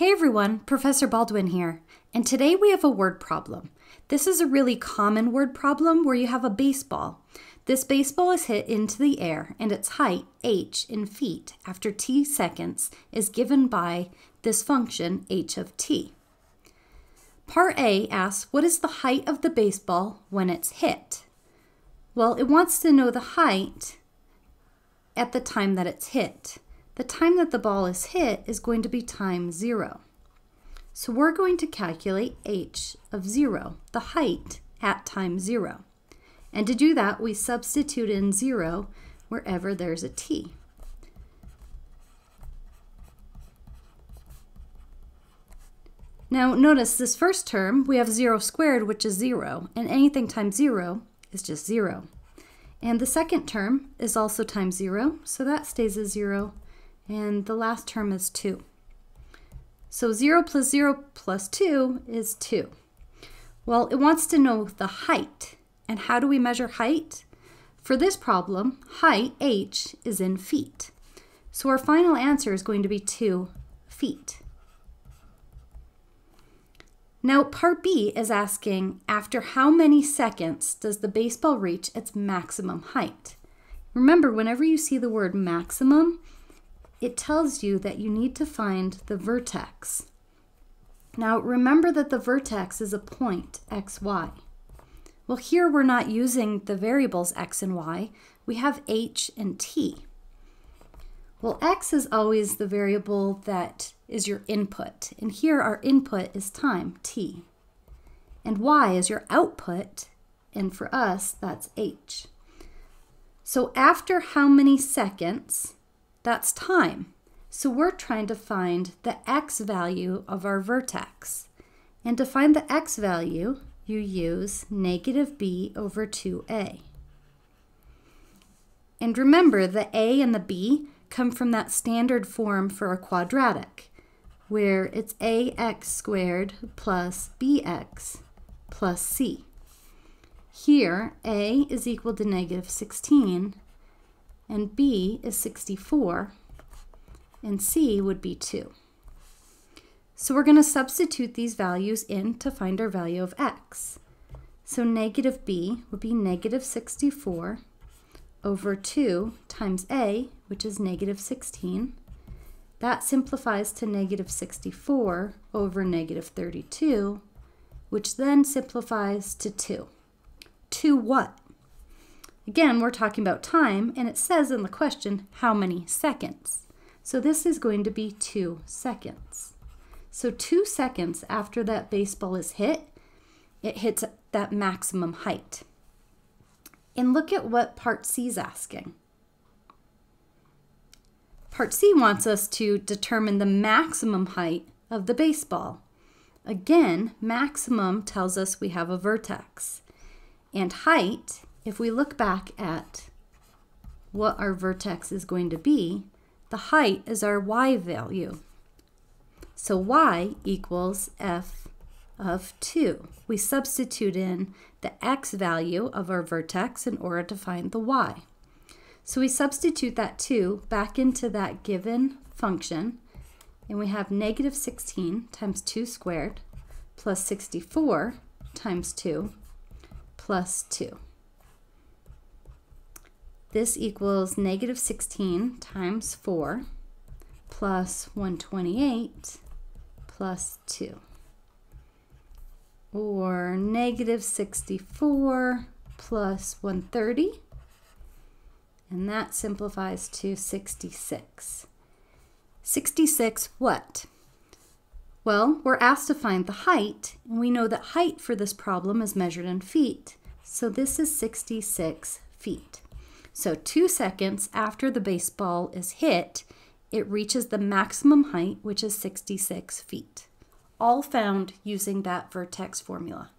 Hey everyone, Professor Baldwin here, and today we have a word problem. This is a really common word problem where you have a baseball. This baseball is hit into the air and its height, h in feet, after t seconds is given by this function h of t. Part A asks, what is the height of the baseball when it's hit? Well, it wants to know the height at the time that it's hit. The time that the ball is hit is going to be time 0. So we're going to calculate h of 0, the height at time 0. And to do that, we substitute in 0 wherever there's a t. Now notice this first term, we have 0 squared, which is 0, and anything times 0 is just 0. And the second term is also times 0, so that stays as 0. And the last term is 2. So 0 plus 2 is 2. Well, it wants to know the height. And how do we measure height? For this problem, height, h, is in feet. So our final answer is going to be 2 feet. Now, part B is asking, after how many seconds does the baseball reach its maximum height? Remember, whenever you see the word maximum, it tells you that you need to find the vertex. Now remember that the vertex is a point, x, y. Well, here we're not using the variables x and y. We have h and t. Well, x is always the variable that is your input. And here our input is time, t. And y is your output. And for us, that's h. So after how many seconds? That's time. So we're trying to find the x value of our vertex. And to find the x value, you use negative b over 2a. And remember, the a and the b come from that standard form for a quadratic, where it's ax squared plus bx plus c. Here, a is equal to negative 16, and b is 64, and c would be 2. So we're going to substitute these values in to find our value of x. So negative b would be negative 64 over 2 times a, which is negative 16. That simplifies to negative 64 over negative 32, which then simplifies to 2. 2 what? Again, we're talking about time, and it says in the question how many seconds. So this is going to be 2 seconds. So 2 seconds after that baseball is hit, it hits that maximum height. And look at what part C is asking. Part C wants us to determine the maximum height of the baseball. Again, maximum tells us we have a vertex. And height, if we look back at what our vertex is going to be, the height is our y value. So y equals f of 2. We substitute in the x value of our vertex in order to find the y. So we substitute that 2 back into that given function, and we have negative 16 times 2 squared plus 64 times 2 plus 2. This equals negative 16 times 4 plus 128 plus 2, or negative 64 plus 130, and that simplifies to 66. 66 what? Well, we're asked to find the height, and we know that height for this problem is measured in feet, so this is 66 feet. So 2 seconds after the baseball is hit, it reaches the maximum height, which is 66 feet, all found using that vertex formula.